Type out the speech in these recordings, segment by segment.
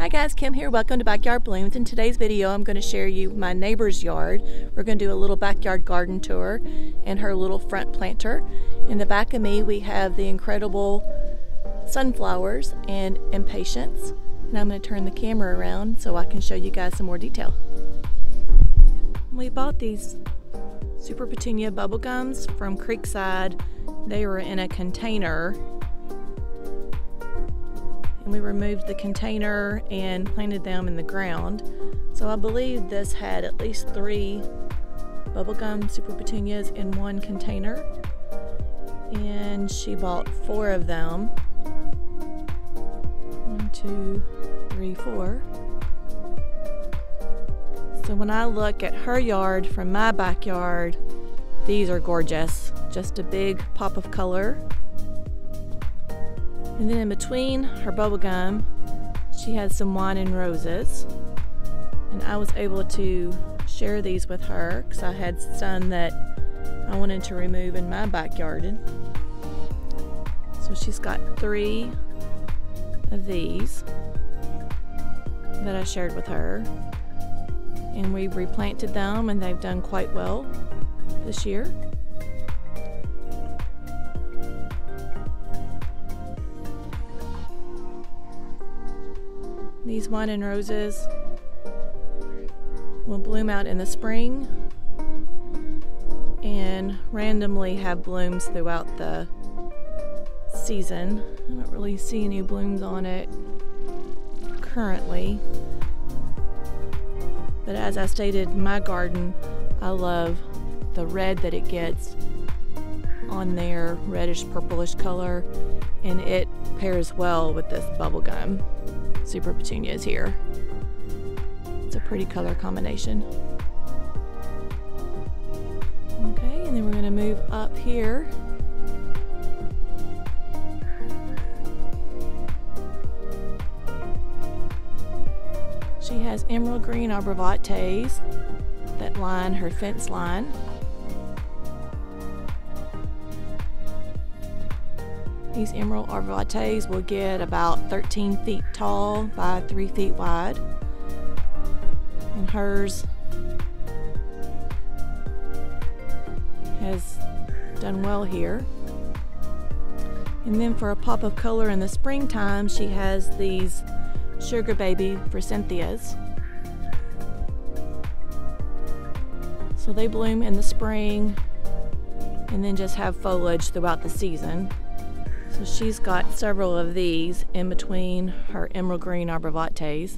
Hi guys, Kim here. Welcome to Backyard Blooms. In today's video, I'm going to share you my neighbor's yard. We're going to do a little backyard garden tour and her little front planter. In the back of me, we have the Incredible Sunflowers and Impatiens. And I'm going to turn the camera around so I can show you guys some more detail. We bought these Super Petunia Bubblegums from Creekside. They were in a container. And we removed the container and planted them in the ground. So I believe this had at least 3 bubblegum Super Petunias in one container. And she bought 4 of them. 1, 2, 3, 4. So when I look at her yard from my backyard, these are gorgeous. Just a big pop of color. And then in between her bubblegum, she has some Wine and Roses. And I was able to share these with her because I had some that I wanted to remove in my backyard. So she's got 3 of these that I shared with her. And we replanted them and they've done quite well this year. These Wine and Roses will bloom out in the spring and randomly have blooms throughout the season. I don't really see any blooms on it currently. But as I stated, my garden, I love the red that it gets on their reddish purplish color, and it pairs well with this bubblegum Super Petunias here. It's a pretty color combination. Okay, and then we're going to move up here. She has Emerald Green Arborvitae that line her fence line. These Emerald Arborvitae will get about 13 feet tall by 3 feet wide. And hers has done well here. And then for a pop of color in the springtime, she has these Sugar Baby Forsythias. So they bloom in the spring and then just have foliage throughout the season. So she's got several of these in between her Emerald Green Arborvitae.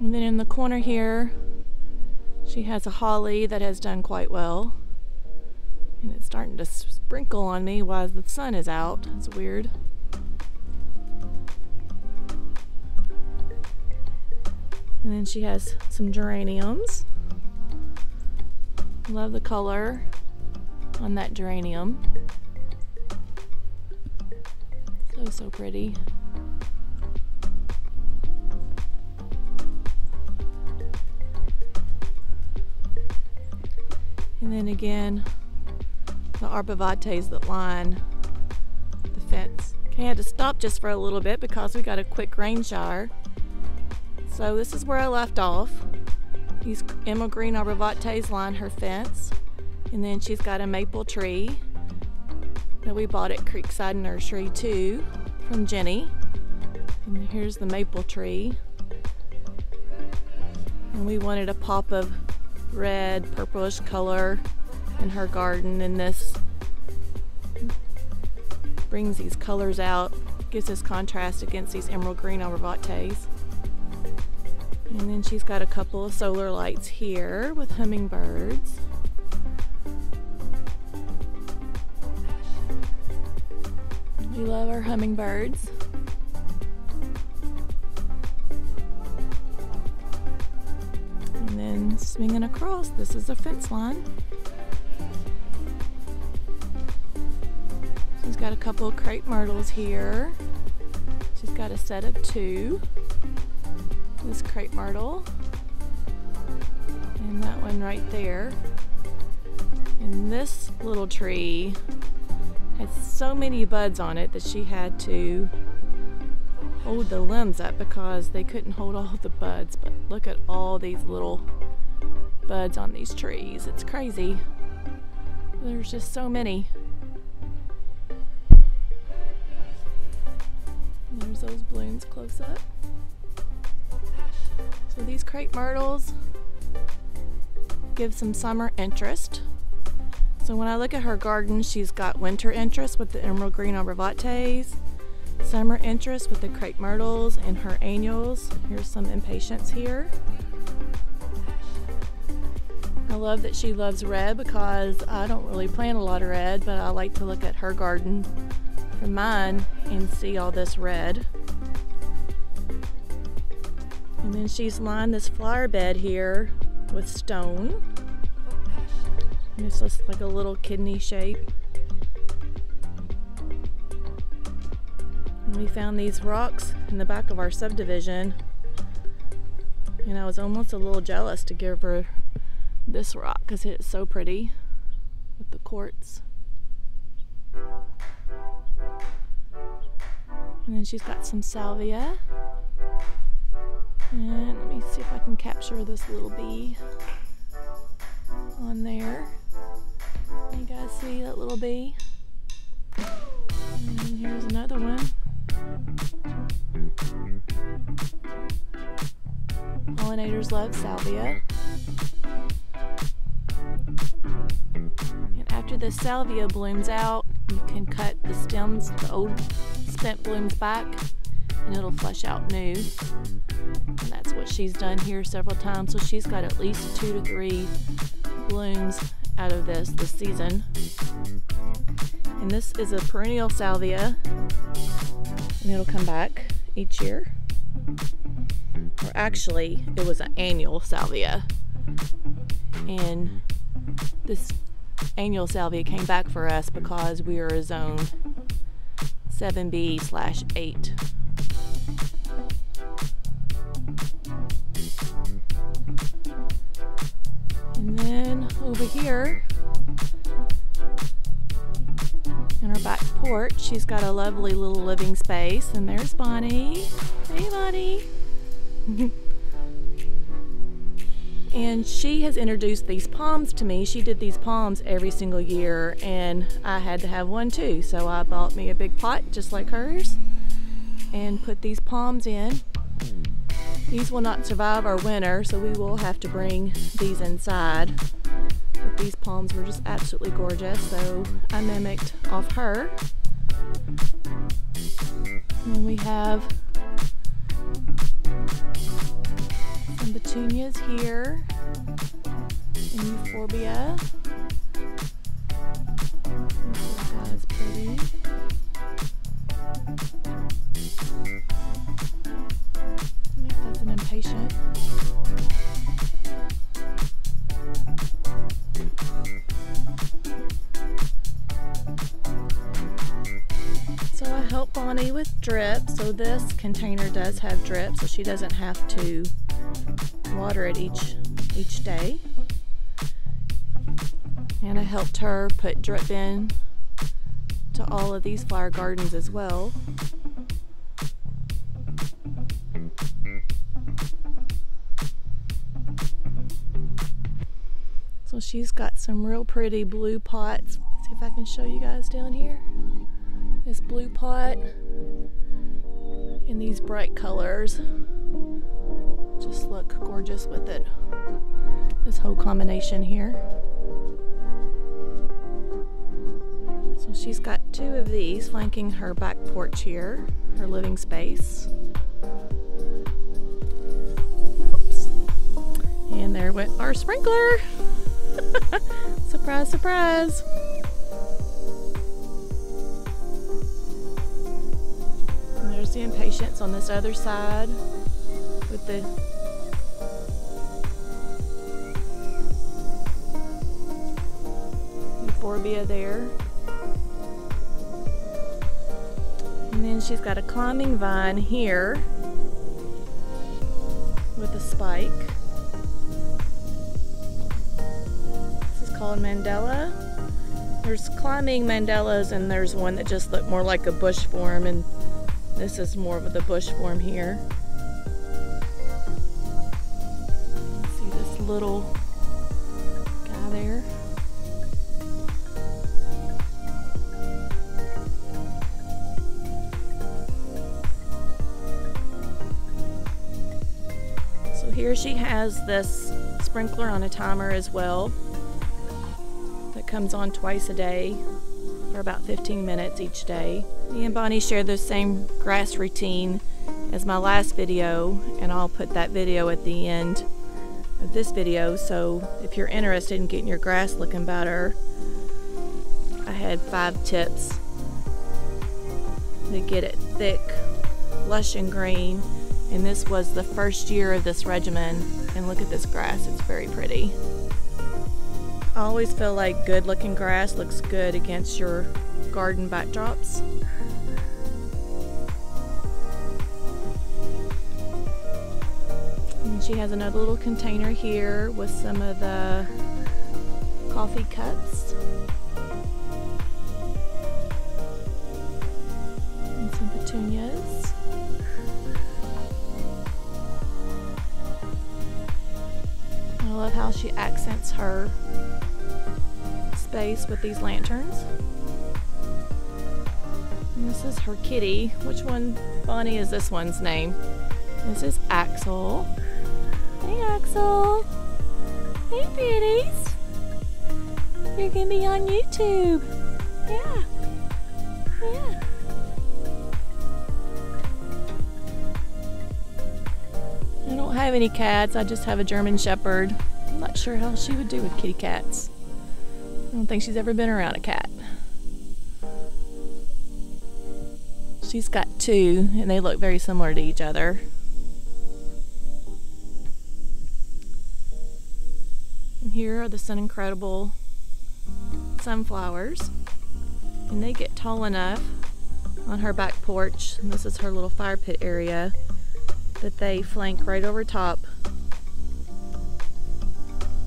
And then in the corner here, she has a holly that has done quite well. And it's starting to sprinkle on me while the sun is out. It's weird. And then she has some geraniums. Love the color on that geranium. So pretty. And then again, the arborvitaes that line the fence. Okay, I had to stop just for a little bit because we got a quick rain shower. So this is where I left off. These Emerald Green Arborvitaes line her fence. And then she's got a maple tree that we bought at Creekside Nursery too, from Jenny. And here's the maple tree. And we wanted a pop of red, purplish color in her garden, and this brings these colors out, gives us contrast against these Emerald Green Arborvitaes. And then she's got a couple of solar lights here with hummingbirds. We love our hummingbirds. And then swinging across, this is a fence line. She's got a couple of Crape Myrtles here. She's got a set of 2. This Crape Myrtle and that one right there. And this little tree had so many buds on it that she had to hold the limbs up because they couldn't hold all the buds. But look at all these little buds on these trees. It's crazy. There's just so many. And there's those blooms close up. So these crepe myrtles give some summer interest. So when I look at her garden, she's got winter interest with the emerald green arborvitaes, summer interest with the crepe myrtles and her annuals. Here's some impatiens here. I love that she loves red because I don't really plant a lot of red, but I like to look at her garden from mine and see all this red. And then she's lined this flower bed here with stone. And it's just like a little kidney shape. And we found these rocks in the back of our subdivision. And I was almost a little jealous to give her this rock because it's so pretty with the quartz. And then she's got some salvia. And let me see if I can capture this little bee on there. You guys see that little bee? And here's another one. Pollinators love salvia. And after the salvia blooms out, you can cut the stems, the old spent blooms back, and it'll flush out new. And that's what she's done here several times. So she's got at least 2 to 3 blooms out of this season. And this is a perennial salvia, and it'll come back each year. Or actually, it was an annual salvia, and this annual salvia came back for us because we are a zone 7B/8. And then over here in her back porch, she's got a lovely little living space. And there's Bonnie. Hey, Bonnie. And she has introduced these palms to me. She did these palms every single year, and I had to have one too. So I bought me a big pot just like hers and put these palms in. These will not survive our winter, so we will have to bring these inside. But these palms were just absolutely gorgeous, so I mimicked off her. And we have some petunias here, and euphorbia. This guy's pretty. I think that's an impatient. So I helped Bonnie with drip. So this container does have drip, so she doesn't have to water it each day. And I helped her put drip in to all of these flower gardens as well. So she's got some real pretty blue pots. Let's see if I can show you guys down here. This blue pot and these bright colors just look gorgeous with it. This whole combination here. So she's got 2 of these flanking her back porch here, her living space. Oops. And there went our sprinkler. Surprise, surprise. And there's the impatiens on this other side with the euphorbia there. And then she's got a climbing vine here with a spike. This is called Mandela. There's climbing Mandelas, and there's one that just looked more like a bush form, and This is more of the bush form here. See this little guy there? So here she has this sprinkler on a timer as well that comes on twice a day for about 15 minutes each day. Me and Bonnie share the same grass routine as my last video, and I'll put that video at the end of this video, so if you're interested in getting your grass looking better, I had 5 tips to get it thick, lush and green, and this was the first year of this regimen, and look at this grass, it's very pretty. I always feel like good looking grass looks good against your garden backdrops. And she has another little container here with some of the coffee cups and some petunias. I love how she accents her space with these lanterns. And this is her kitty. Which one, Bonnie, is this one's name? This is Axel. Hey Axel. Hey pretties. You're gonna be on YouTube. Yeah. Yeah. I don't have any cats. I just have a German Shepherd. I'm not sure how she would do with kitty cats. I don't think she's ever been around a cat. She's got 2, and they look very similar to each other. And here are the Incredible Sunflowers. And they get tall enough on her back porch, and this is her little fire pit area, that they flank right over top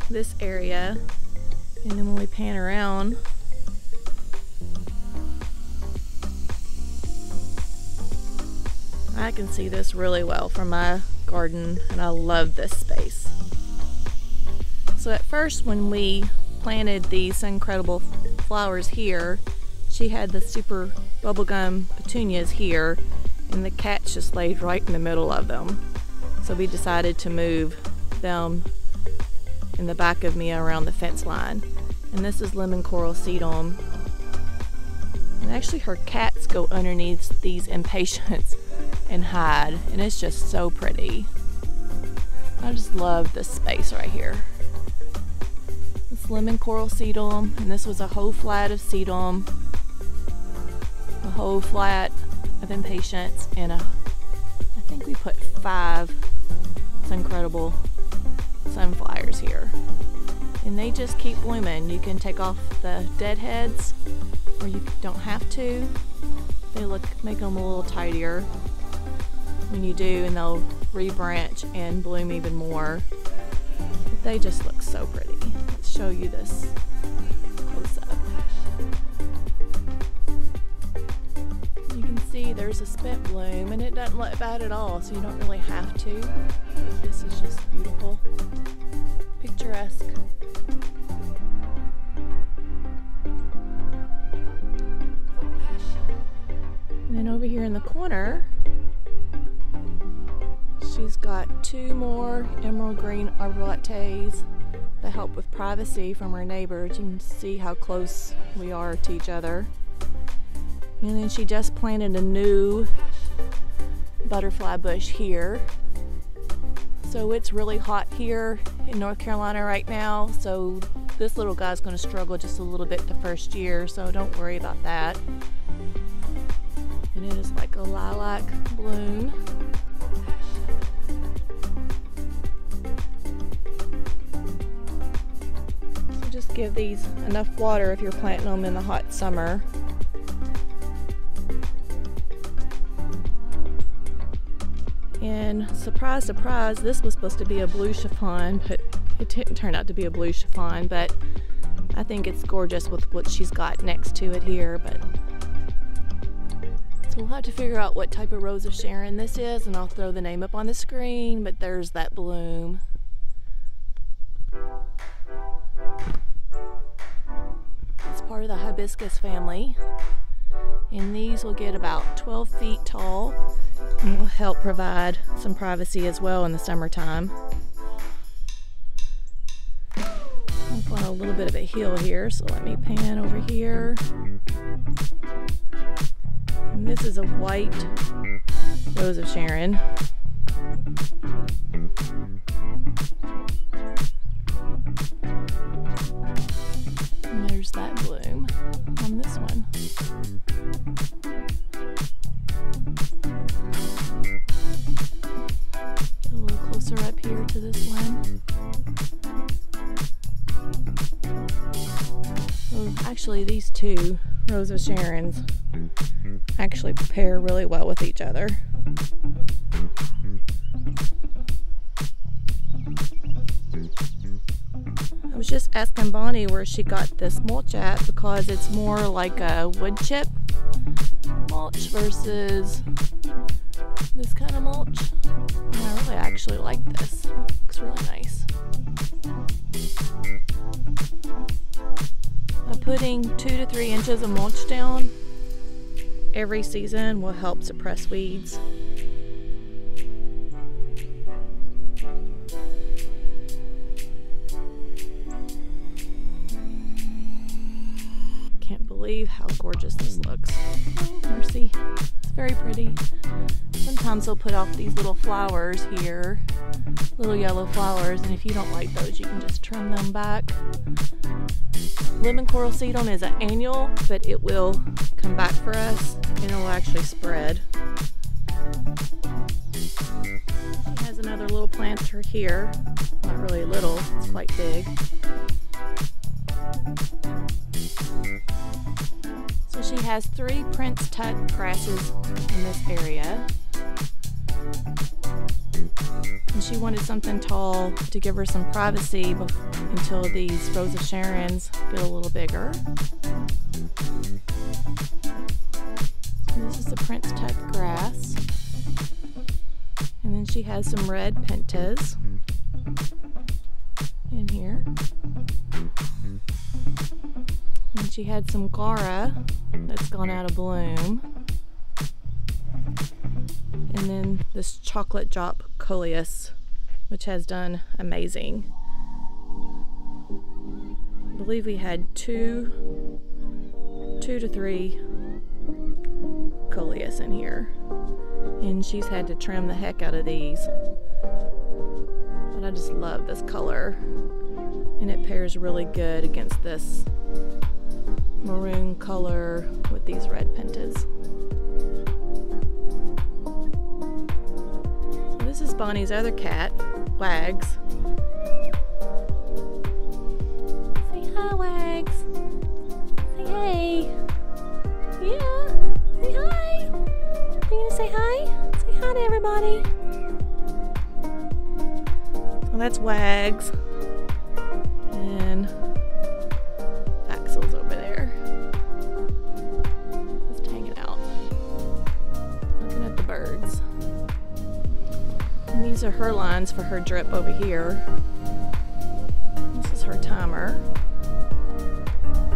this area. And then when we pan around, I can see this really well from my garden, and I love this space. So at first when we planted these incredible flowers here, she had the super bubblegum petunias here, and the cats just laid right in the middle of them. So we decided to move them in the back of me around the fence line. And this is Lemon Coral Sedum. And actually her cats go underneath these Impatiens and hide, and it's just so pretty. I just love this space right here. It's Lemon Coral Sedum, and this was a whole flat of sedum, a whole flat of Impatiens, and I think we put 5 incredible sunflowers here, and they just keep blooming. You can take off the dead heads, or you don't have to. They make them a little tidier when you do, and they'll rebranch and bloom even more. But they just look so pretty. Let's show you this close up. You can see there's a spent bloom, and it doesn't look bad at all, so you don't really have to. But this is just beautiful, picturesque. And then over here in the corner, she's got 2 more Emerald Green Arborvitae that help with privacy from her neighbors. You can see how close we are to each other. And then she just planted a new butterfly bush here. So it's really hot here in North Carolina right now, so this little guy's going to struggle just a little bit the first year, so don't worry about that. And it is like a lilac bloom. So just give these enough water if you're planting them in the hot summer. And surprise, surprise, this was supposed to be a blue chiffon, but it didn't turn out to be a blue chiffon, but I think it's gorgeous with what she's got next to it here, but it's So we'll have to figure out what type of Rose of Sharon this is, and I'll throw the name up on the screen, but there's that bloom. It's part of the hibiscus family, and these will get about 12 feet tall and will help provide some privacy as well in the summertime. I'm on a little bit of a hill here, so let me pan over here. And this is a white Rose of Sharon. And there's that bloom on this one. Get a little closer up here to this one. Well, actually, these two Rose of Sharon's actually pair really well with each other. I was just asking Bonnie where she got this mulch at, because it's more like a wood chip mulch versus this kind of mulch. And I really actually like this. Looks really nice. By putting 2 to 3 inches of mulch down every season will help suppress weeds. Can't believe how gorgeous this looks. Oh, mercy. It's very pretty. Sometimes they'll put off these little flowers here, little yellow flowers, and if you don't like those, you can just trim them back. Lemon Coral Sedum is an annual, but it will come back for us and it will actually spread. She has another little planter here. Not really little, it's quite big. So she has 3 Prince Tut grasses in this area. And she wanted something tall to give her some privacy until these Rose of Sharon's get a little bigger. And this is the Prince Tut grass. And then she has some red pentas in here. And she had some gara that's gone out of bloom. And then this chocolate drop coleus, which has done amazing. I believe we had two to three coleus in here, and she's had to trim the heck out of these. But I just love this color, and it pairs really good against this maroon color with these red pentas. This is Bonnie's other cat, Wags. Say hi, Wags. Say hey. Yeah. Say hi. Are you gonna say hi? Say hi to everybody. So that's Wags. And Axel's over there. Just hanging out. Looking at the birds. And these are her lines for her drip over here. This is her timer.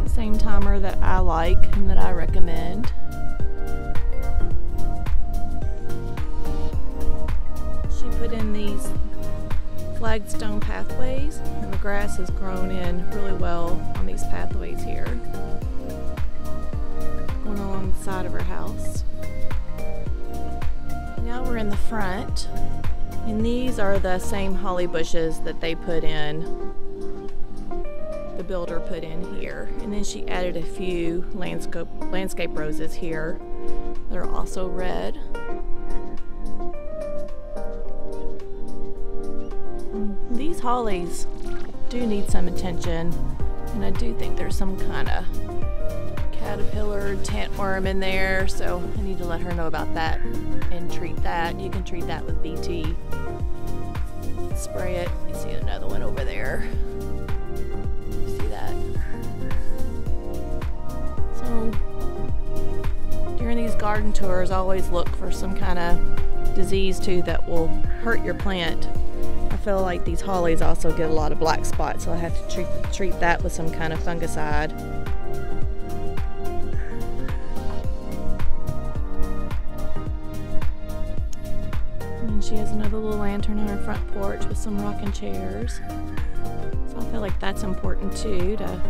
The same timer that I like and that I recommend. She put in these flagstone pathways, and the grass has grown in really well on these pathways here. Going along the side of her house. Now we're in the front. And these are the same holly bushes that they put in, the builder put in here. And then she added a few landscape roses here that are also red. And these hollies do need some attention, and I do think there's some kind of caterpillar, tantworm in there, so I need to let her know about that and treat that. You can treat that with BT. Spray it. You see another one over there. You see that? So during these garden tours, always look for some kind of disease too that will hurt your plant. I feel like these hollies also get a lot of black spots, so I have to treat that with some kind of fungicide. And she has another little lantern on her front porch with some rocking chairs. So I feel like that's important too, to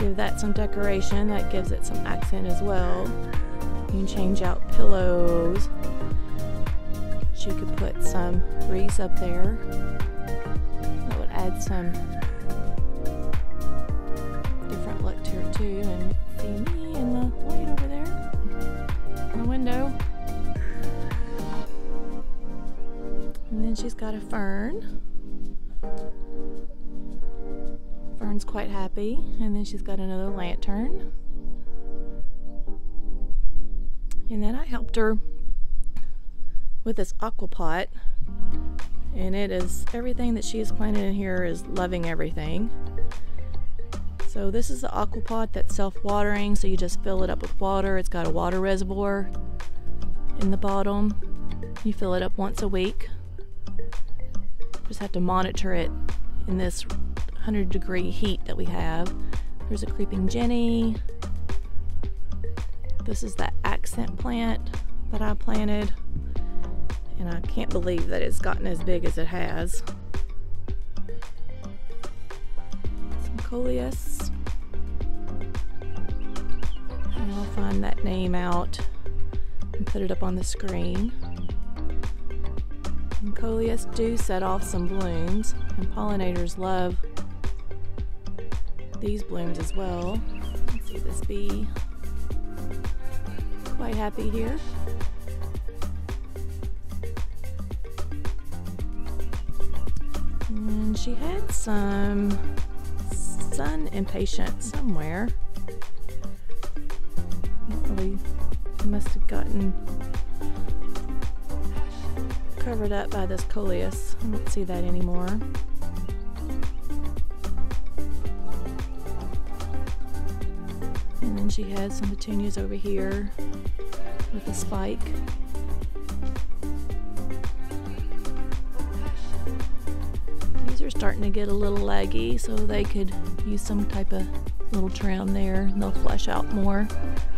give that some decoration. That gives it some accent as well. You can change out pillows. You could put some wreaths up there. That would add some different look to it too. And you can see me in the light over there in the window. And then she's got a fern. Fern's quite happy. And then she's got another lantern. And then I helped her with this aquapot, and it is everything that she has planted in here is loving everything. So this is the aquapot that's self-watering, so you just fill it up with water. It's got a water reservoir in the bottom. You fill it up once a week. Just have to monitor it in this 100-degree heat that we have. There's a creeping jenny. This is that accent plant that I planted. And I can't believe that it's gotten as big as it has. Some coleus. And I'll find that name out and put it up on the screen. And coleus do set off some blooms, and pollinators love these blooms as well. Let's see this bee. Quite happy here. And she had some sun impatient somewhere. Really must have gotten covered up by this coleus. I don't see that anymore. And then she has some petunias over here with a spike. Starting to get a little leggy, so they could use some type of little trim there, and they'll flesh out more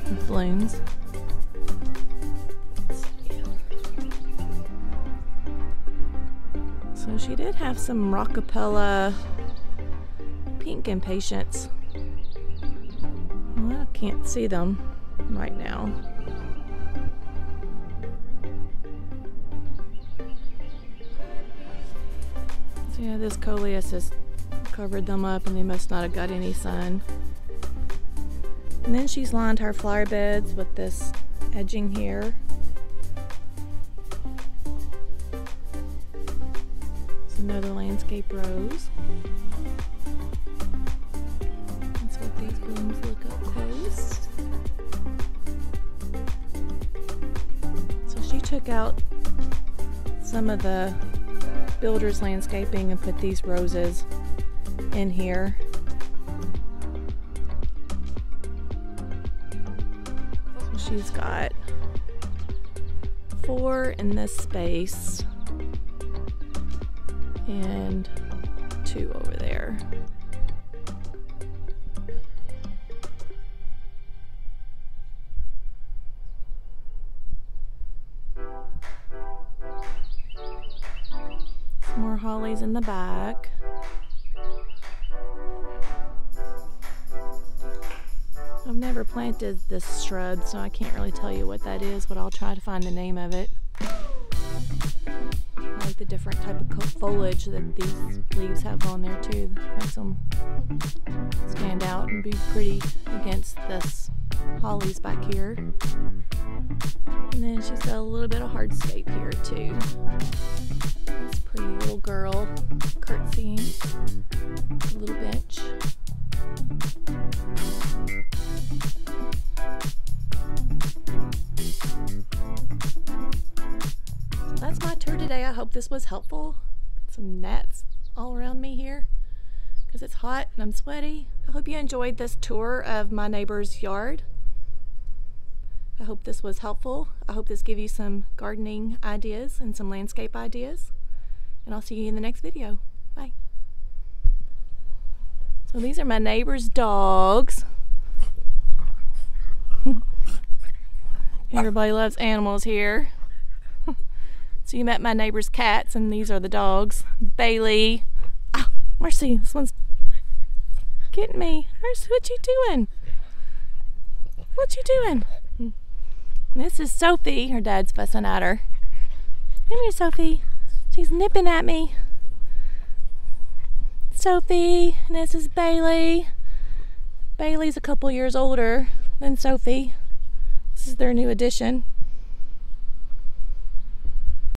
with blooms. So she did have some rockapella pink impatiens. Well, I can't see them right now. Yeah, this coleus has covered them up, and they must not have got any sun. And then she's lined her flower beds with this edging here. It's another landscape rose. That's what these blooms look up close. So she took out some of the builder's landscaping and put these roses in here. So she's got 4 in this space and 2 over there. More hollies in the back. I've never planted this shrub, so I can't really tell you what that is, but I'll try to find the name of it. I like the different type of foliage that these leaves have on there too. That makes them stand out and be pretty against this hollies back here. And then she's got a little bit of hardscape here too. This pretty little girl curtsying, a little bench. That's my tour today. I hope this was helpful. Some gnats all around me here because it's hot and I'm sweaty. I hope you enjoyed this tour of my neighbor's yard. I hope this was helpful. I hope this gave you some gardening ideas and some landscape ideas. And I'll see you in the next video. Bye. So these are my neighbor's dogs. Everybody loves animals here. So you met my neighbor's cats, and these are the dogs. Bailey. Oh, mercy, this one's getting me. Mercy, what you doing? What you doing? This is Sophie. Her dad's fussing at her. Come here, Sophie. She's nipping at me. Sophie, and this is Bailey. Bailey's a couple years older than Sophie. This is their new addition.